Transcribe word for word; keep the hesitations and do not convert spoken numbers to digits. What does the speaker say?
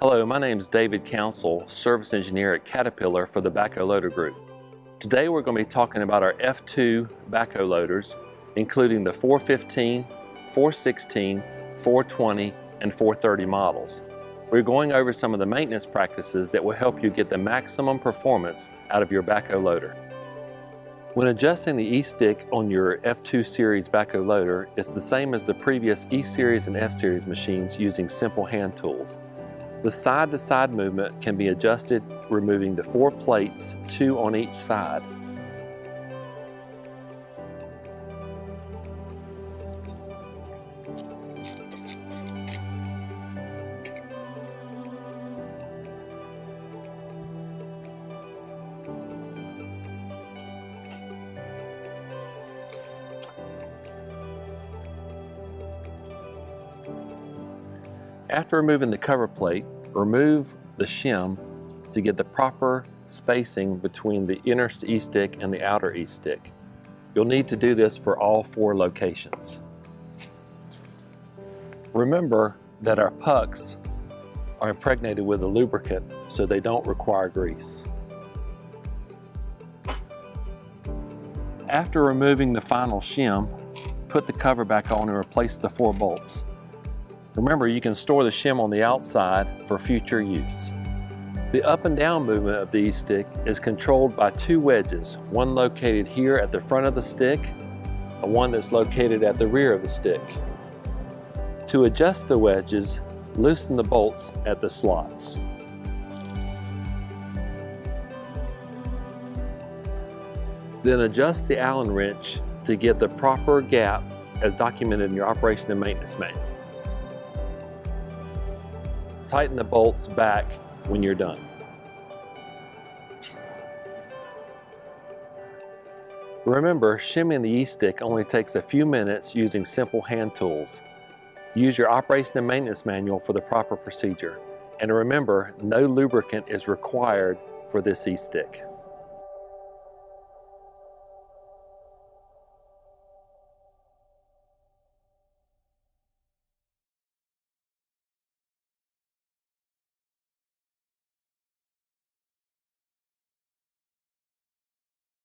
Hello, my name is David Council, Service Engineer at Caterpillar for the Backhoe Loader Group. Today we're going to be talking about our F two backhoe loaders, including the four fifteen, four sixteen, four twenty, and four thirty models. We're going over some of the maintenance practices that will help you get the maximum performance out of your backhoe loader. When adjusting the E-stick on your F two series backhoe loader, it's the same as the previous E-series and F-series machines using simple hand tools. The side-to-side movement can be adjusted, removing the four plates, two on each side. After removing the cover plate, remove the shim to get the proper spacing between the inner E-stick and the outer E-stick. You'll need to do this for all four locations. Remember that our pucks are impregnated with a lubricant, so they don't require grease. After removing the final shim, put the cover back on and replace the four bolts. Remember, you can store the shim on the outside for future use. The up and down movement of the E-stick is controlled by two wedges, one located here at the front of the stick, and one that's located at the rear of the stick. To adjust the wedges, loosen the bolts at the slots. Then adjust the Allen wrench to get the proper gap as documented in your operation and maintenance manual. Tighten the bolts back when you're done. Remember, shimming the E-stick only takes a few minutes using simple hand tools. Use your operation and maintenance manual for the proper procedure. And remember, no lubricant is required for this E-stick.